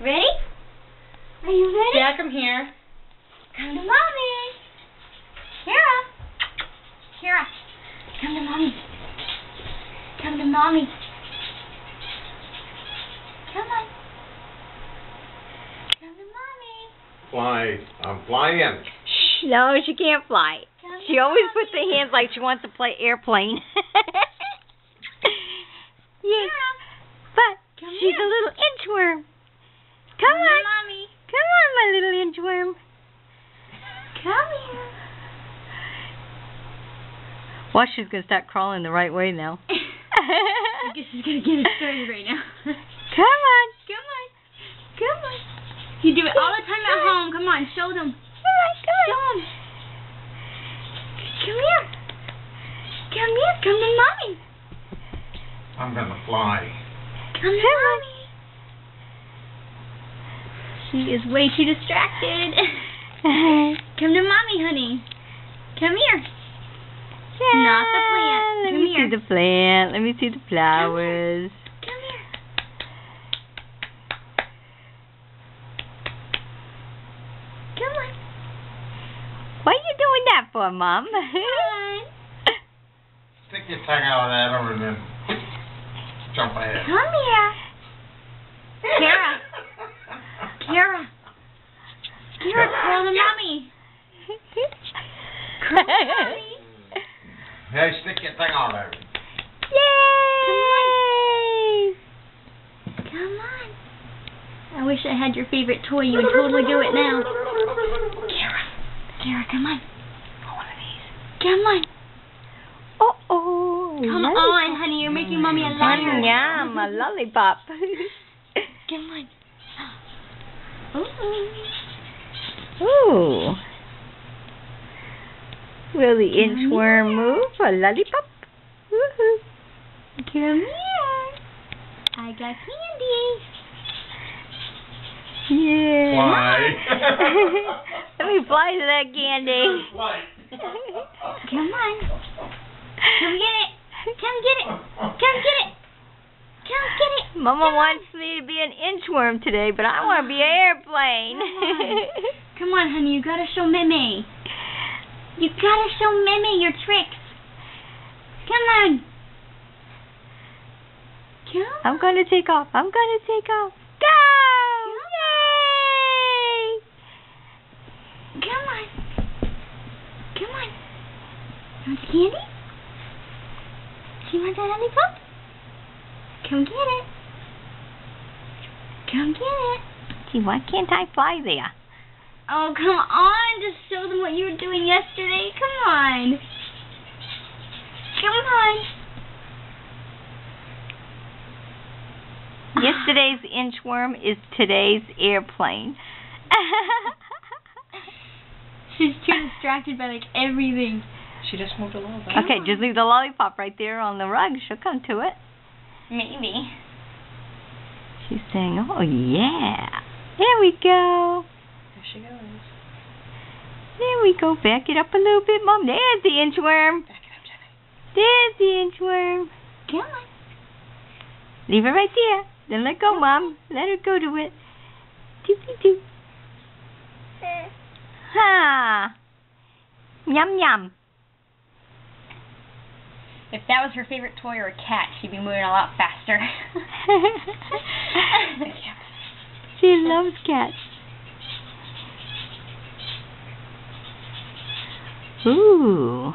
Ready? Are you ready? Dad, come here. Come to Mommy. Kara. Kara. Come to Mommy. Come to Mommy. Come on. Come to Mommy. Fly. I'm flying. Shh, no, she can't fly. She always puts her hands like she wants to play airplane. Yeah. But she's a little inchworm. Come on. Mommy. Come on, my little inchworm. Come here. Well, she's going to start crawling the right way now. I guess she's going to get it started right now. Come on. Come on. Come on. You do it all the time at home. Come on, show them. Come on, come on. Show them. Come here. Come here. Come to Mommy. I'm going to fly. Come to Mommy. She is way too distracted. Come to Mommy, honey. Come here. Yeah, not the plant. Let me see the plant. Let me see the flowers. Come here. Come on. Why are you doing that for, Mom? Come on. Stick your tongue out of that over there. Jump ahead. Come here. Kara. Kara. Kara, curl to Mommy. Curl to Mommy. Hey, stick your thing all over. Yay! Come on. Come on. I wish I had your favorite toy. You would totally do it now. Kara. Kara, come on. One of these. Come on. Uh-oh. Come on, honey. You're making Mommy a liar. Yum, a lollipop. Come on. Ooh. Will the inchworm move a lollipop? Woohoo. Come here. I got candy. Yeah. Fly. Let me fly to that candy. Come on. Come get it. Come get it. Come get it. Come get it. Mama wants me to be an inchworm today, but I want to be an airplane. Come on. Come on, honey. You got to show Mimi. You gotta show Mimi your tricks. Come on. Come on. I'm gonna take off. I'm gonna take off. Go! Yay! Come on. Come on. You want the candy? Do you want that lollipop? Come get it. Come get it. Gee, why can't I fly there? Oh, come on. Just show them what you were doing yesterday. Come on. Come on. Yesterday's inchworm is today's airplane. She's too distracted by, like, everything. She just moved a lollipop. Okay, just leave the lollipop right there on the rug. She'll come to it. Maybe. She's saying, oh, yeah. There we go. She goes. There we go. Back it up a little bit, Mom. There's the inchworm. Back it up, Jenny. There's the inchworm. Come on. Leave it right there. Then let go, Mom. Let her go to it. Doopy doop. Ha. Yum yum. If that was her favorite toy or a cat, she'd be moving a lot faster. She loves cats. Ooh.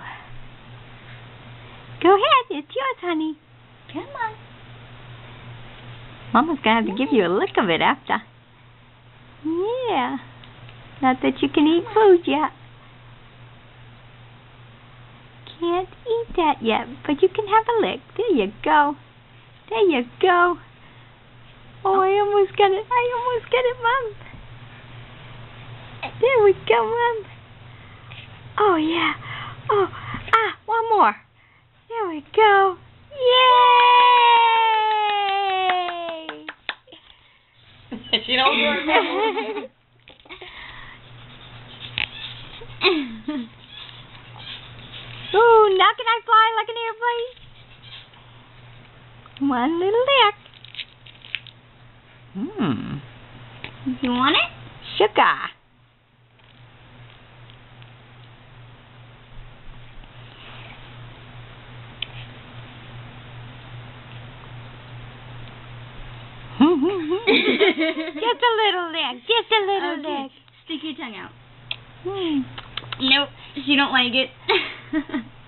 Go ahead. It's yours, honey. Come on. Mama's going to have to give you a lick of it after. Yeah. Not that you can eat food yet. Can't eat that yet, but you can have a lick. There you go. There you go. Oh, I almost got it. I almost got it, Mom. There we go, Mom. Oh, yeah. Oh, ah, one more. There we go. Yay! She don't do it. Ooh, now can I fly like an airplane? One little lick. Hmm. You want it? Sugar. Just a little lick. Just a little lick. Stick your tongue out. Nope. You don't like it.